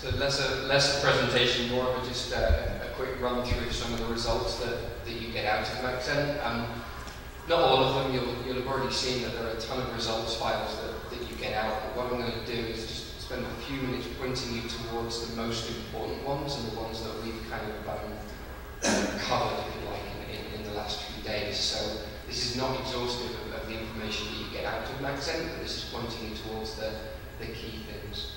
So less a presentation, more of just a quick run through some of the results that you get out of Maxent. Not all of them, you'll have already seen that there are a ton of results files that you get out, but what I'm going to do is just spend a few minutes pointing you towards the most important ones and the ones that we've kind of covered, if you like, in the last few days. So this is not exhaustive of the information that you get out of Maxent, but this is pointing you towards the key things.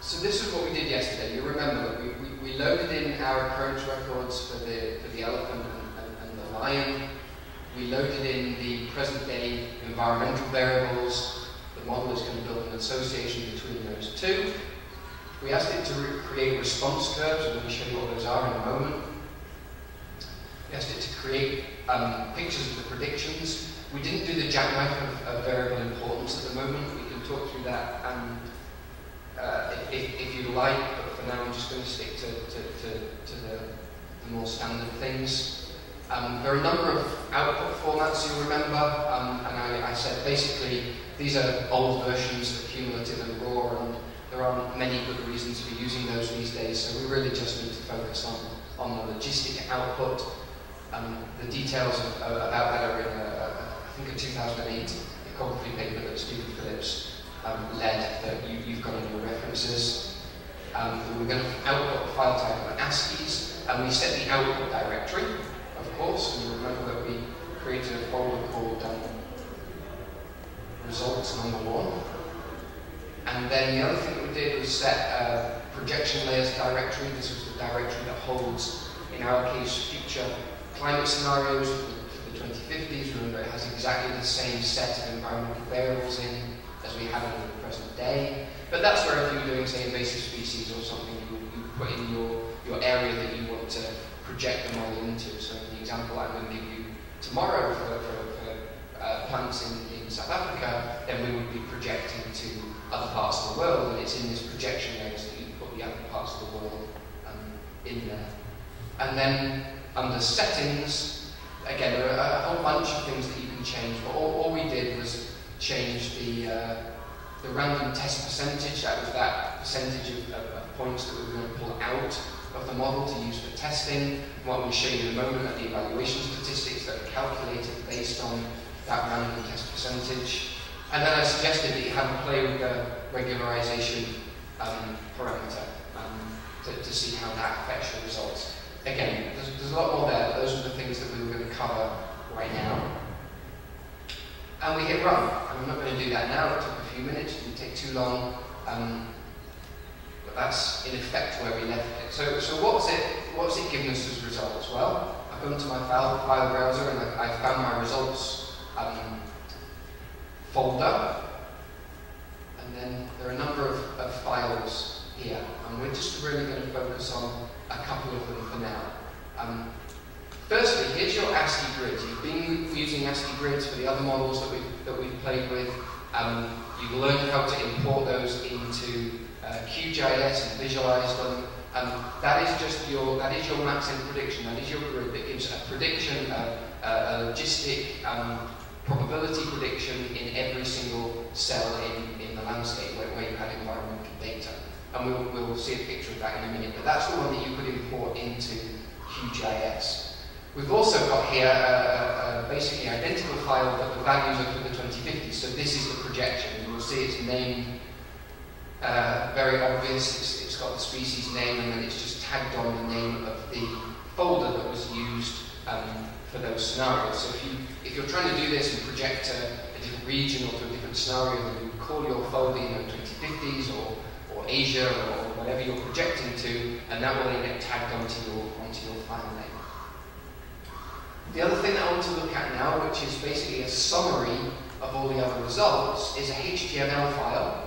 So this is what we did yesterday. You remember we loaded in our occurrence records for the elephant and the lion. We loaded in the present day environmental variables. The model is going to build an association between those two. We asked it to create response curves. I'm going to show you what those are in a moment. We asked it to create pictures of the predictions. We didn't do the jackknife of variable importance at the moment. We can talk through that if you like, but for now I'm just going to stick to the more standard things. There are a number of output formats, you'll remember, and I said basically these are old versions of cumulative and raw, and there aren't many good reasons for using those these days, so we really just need to focus on the logistic output. The details about that are in I think a 2008 ecography paper that Stephen Phillips led that you've got in your references. We're going to output the file type on ASCIIs, and we set the output directory, of course. And you remember that we created a folder called results #1. And then the other thing that we did was set a projection layers directory. This was the directory that holds, in our case, future climate scenarios. 2050s, remember it has exactly the same set of environmental variables in as we have in the present day. But that's where if you're doing, say, invasive species or something, you put in your area that you want to project the model into. So the example I'm going to give you tomorrow for plants in South Africa, then we would be projecting to other parts of the world, and it's in this projection layer that you put the other parts of the world in there. And then under settings, again, there are a whole bunch of things that you can change, but all we did was change the random test percentage. That was that percentage of points that we were going to pull out of the model to use for testing. What we'll show you in a moment are the evaluation statistics that are calculated based on that random test percentage. And then I suggested that you have a play with the regularization parameter to see how that affects your results. Again, there's a lot more there, but those are the things that we were going to cover right now. And we hit run. I'm not going to do that now, it took a few minutes, it didn't take too long. But that's in effect where we left it. So what's it given us as results? Well, I've gone to my file browser and I found my results folder. And then there are a number of files here. And we're just really going to focus on a couple of them for now. Firstly, here's your ASCII grids. You've been using ASCII grids for the other models that we've played with. You've learned how to import those into QGIS and visualize them. That is your Maxent prediction. That is your grid that gives a prediction, a logistic probability prediction in every single cell in the landscape where you had environmental data. And we'll see a picture of that in a minute, but that's the one that you could import into QGIS. We've also got here a basically identical file, but the values are for the 2050s, so this is the projection. You will see its name, very obvious, it's got the species name, and then it's just tagged on the name of the folder that was used for those scenarios. So if you're trying to do this and project a different region or to a different scenario, then you call your folder, 2050s or Asia or whatever you're projecting to, and that will then get tagged onto your file name. The other thing that I want to look at now, which is basically a summary of all the other results, is a HTML file,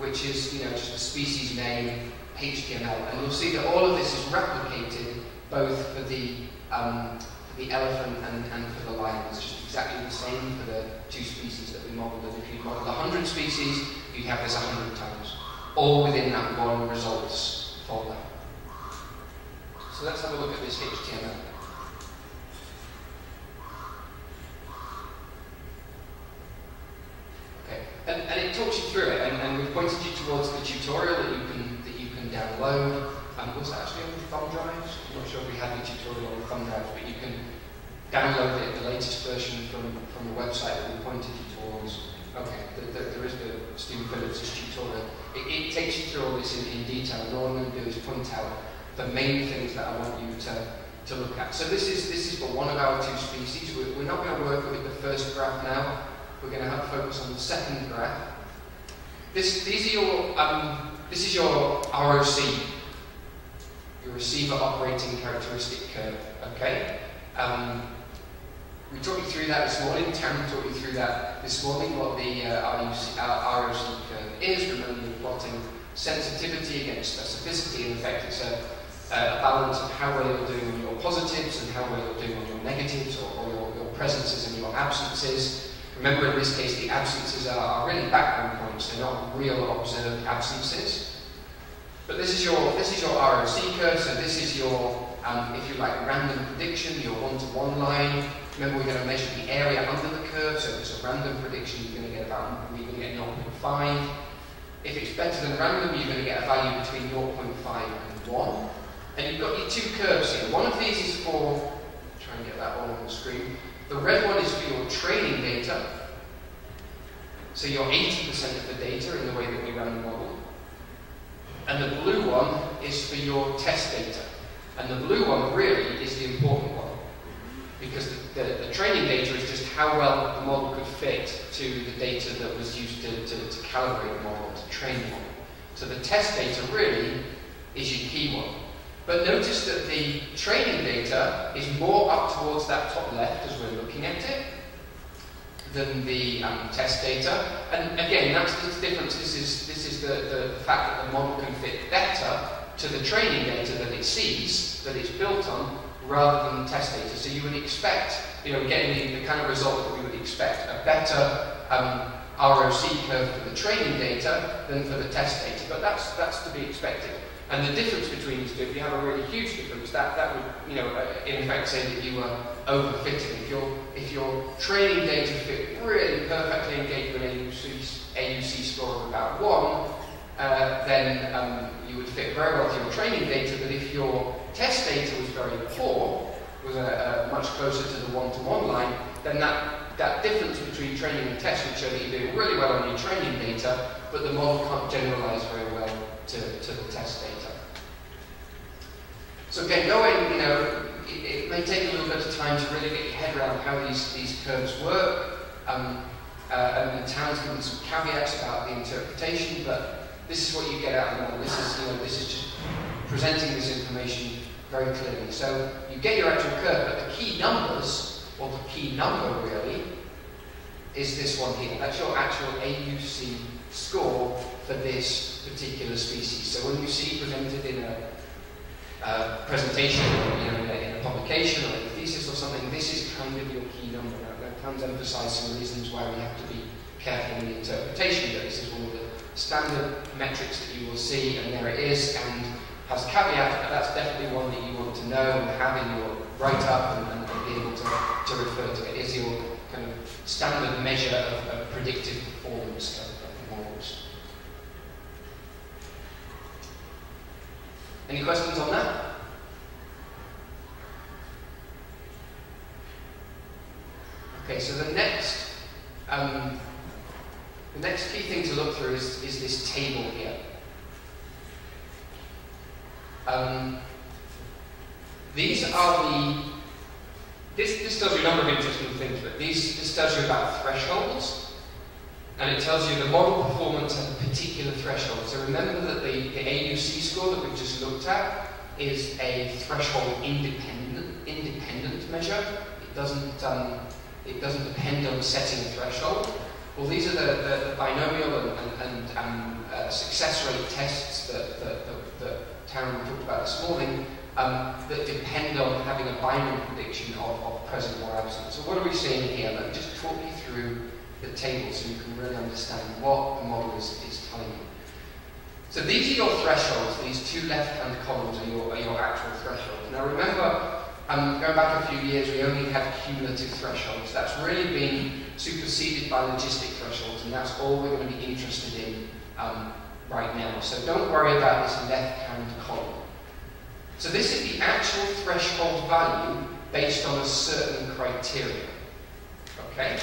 which is just a species name HTML, and you'll see that all of this is replicated both for the elephant and for the lion. It's just exactly the same for the two species that we modelled. And if you modelled 100 species, you'd have this 100 times, all within that one results folder. So let's have a look at this HTML. Okay, pointed you towards the tutorial that you can download. Was that actually on the thumb drives? I'm not sure if we had any tutorial on the thumb drive, but you can download the latest version from the website that we pointed you towards. Okay, there is the Stephen Phillips' tutorial. It takes you through all this in detail, and all I'm going to do is point out the main things that I want you to look at. So this is for one of our two species. We're not going to work with the first graph now. We're going to have to focus on the second graph. This is your ROC, your receiver operating characteristic curve. Okay. We talked you through that this morning. Taryn talked you through that this morning, what the ROC curve is. Remember, you're plotting sensitivity against specificity. In effect, it's a balance of how well you're doing on your positives and how well you're doing on your negatives, or your presences and your absences. Remember, in this case, the absences are really background points; they're not real observed absences. But this is your ROC curve. So this is your, if you like, random prediction, your one-to-one line. Remember, we're going to measure the area under the curve. So if it's a random prediction, you're going to get about 0.5. If it's better than random, you're going to get a value between 0.5 and 1. And you've got your two curves here. One of these is for, try and get that all on the screen. The red one is for your training data. So your 80% of the data in the way that we ran the model. And the blue one is for your test data. And the blue one really is the important one. Because the training data is just how well the model could fit to the data that was used to calibrate the model, to train the model. So the test data really is your key one. But notice that the training data is more up towards that top left as we're looking at it than the test data. And again, that's the difference. This is the fact that the model can fit better to the training data that it sees, that it's built on, rather than the test data. So you would expect, getting the kind of result that we would expect, a better ROC curve for the training data than for the test data. But that's to be expected. And the difference between these two, if you have a really huge difference, that would, in effect say that you were overfitting. If your training data fit really perfectly and gave you an AUC score of about 1, then you would fit very well to your training data. But if your test data was very poor, was much closer to the one-to-one line, then that difference between training and test would show that you're doing really well on your training data, but the model can't generalize very well to the test data. So again, going, it may take a little bit of time to really get your head around how these curves work. And Taryn's given some caveats about the interpretation, but this is what you get out of the model. This is just presenting this information very clearly. So you get your actual curve, but the key numbers, or the key number really, is this one here. That's your actual AUC score for this particular species. So when you see presented in a presentation, or in a publication, or in a thesis or something, this is kind of your key number. Now, Taryn's emphasised some reasons why we have to be careful in the interpretation, but this is one of the standard metrics that you will see, and there it is, and has caveat, but that's definitely one that you want to know and have in your write-up and be able to refer to. It is your kind of standard measure of predictive performance of models. Any questions on that? Okay, so the next key thing to look through is this table here. These are the... This tells you a number of interesting things, but this tells you about thresholds, and it tells you the model performance at a particular threshold. So remember that the AUC score that we've just looked at is a threshold independent measure. It doesn't depend on setting a threshold. Well, these are the binomial and success rate tests that Taryn talked about this morning, that depend on having a binary prediction of present or absent. So what are we seeing here? Let me just talk you through the table so you can really understand what the model is telling you. So these are your thresholds. These two left-hand columns are your actual thresholds. Now remember, going back a few years, we only had cumulative thresholds. That's really been superseded by logistic thresholds, and that's all we're going to be interested in right now. So don't worry about this left-hand column. So this is the actual threshold value based on a certain criteria. Okay?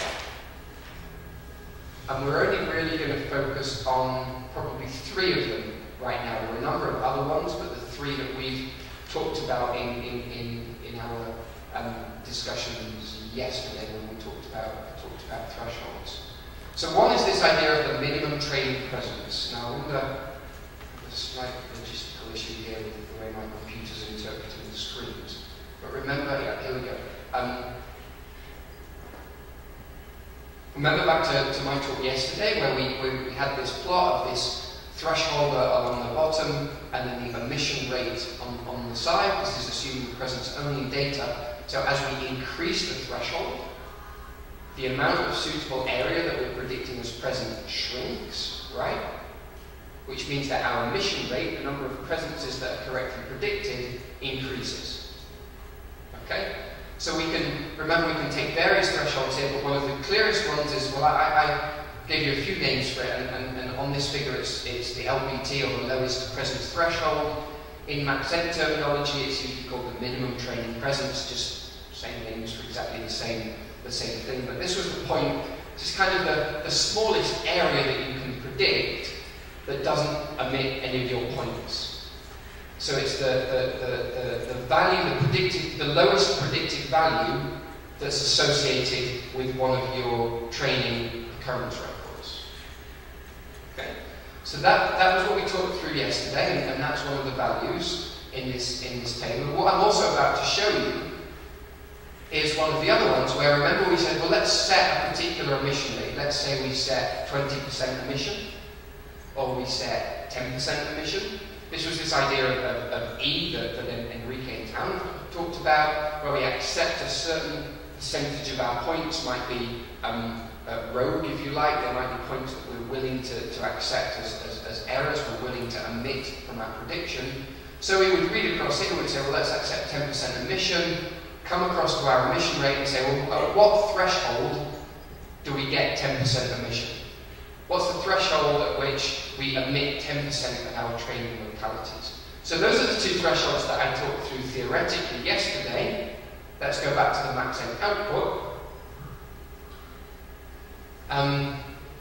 And we're only really going to focus on probably three of them right now. There are a number of other ones, but the three that we've talked about in our discussions yesterday when we talked about thresholds. So one is this idea of the minimum training presence. Now, I wonder, there's a slight logistical issue here with the way my computer's interpreting the screens. But remember, yeah, here we go. Remember back to my talk yesterday where we had this plot of this threshold along the bottom and then the emission rate on the side. This is assuming presence-only data. So as we increase the threshold, the amount of suitable area that we're predicting as present shrinks, right? Which means that our emission rate, the number of presences that are correctly predicted, increases. Okay? So we can, remember, we can take various thresholds here, but one of the clearest ones is, well, I gave you a few names for it, and on this figure it's the LPT, or the lowest presence threshold. In Maxent terminology, it's usually called the minimum training presence, just same names for exactly the same thing. But this was the point, just kind of the smallest area that you can predict that doesn't omit any of your points. So it's the value, the lowest predicted value that's associated with one of your training occurrence records. Okay? So that was what we talked through yesterday, and that's one of the values in this table. What I'm also about to show you is one of the other ones where, remember, we said, well, let's set a particular emission rate. Let's say we set 20% emission, or we set 10% emission. This was this idea of E that Enrique and Taryn talked about, where we accept a certain percentage of our points might be rogue, if you like. There might be points that we're willing to accept as errors, we're willing to omit from our prediction. So we would read across here, we'd say, well, let's accept 10% emission, come across to our emission rate and say, well, at what threshold do we get 10% emission? What's the threshold at which we omit 10% of our training localities? So those are the two thresholds that I talked through theoretically yesterday. Let's go back to the Maxent output.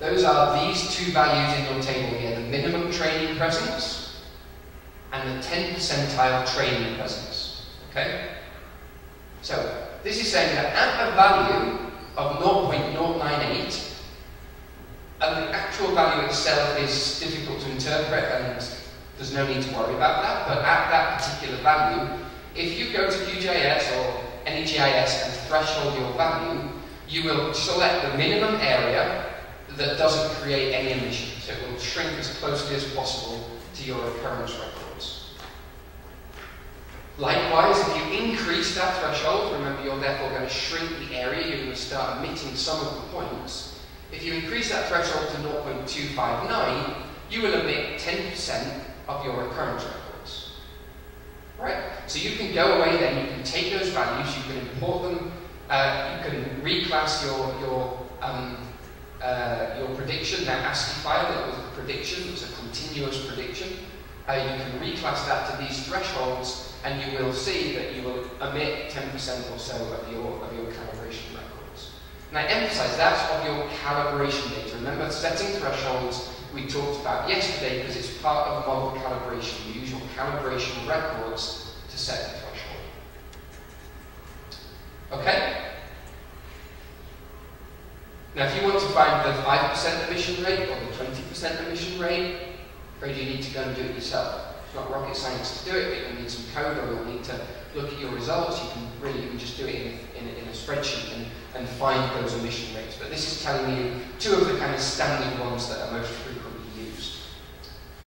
Those are these two values in your table here, the minimum training presence and the 10 percentile training presence. Okay? So this is saying that at a value of 0.098, and the actual value itself is difficult to interpret and there's no need to worry about that, but at that particular value, if you go to QGIS or any GIS and threshold your value, you will select the minimum area that doesn't create any emissions. So it will shrink as closely as possible to your occurrence records. Likewise, if you increase that threshold, remember you're therefore going to shrink the area, you're going to start omitting some of the points. If you increase that threshold to 0.259, you will omit 10% of your occurrence records. Right? So you can go away then, you can take those values, you can import them. You can reclass your prediction, that ASCII file that was a prediction, it was a continuous prediction. You can reclass that to these thresholds, and you will see that you will omit 10% or so of your calibration records. And I emphasise that's of your calibration data. Remember, setting thresholds we talked about yesterday because it's part of model calibration. You use your calibration records to set the threshold. Okay? Now, if you want to find the 5% emission rate or the 20% emission rate, I'm afraid you need to go and do it yourself. It's not rocket science to do it, but you'll need some code or you'll need to look at your results. You can really just do it in a spreadsheet and find those emission rates. But this is telling you two of the kind of standard ones that are most frequent.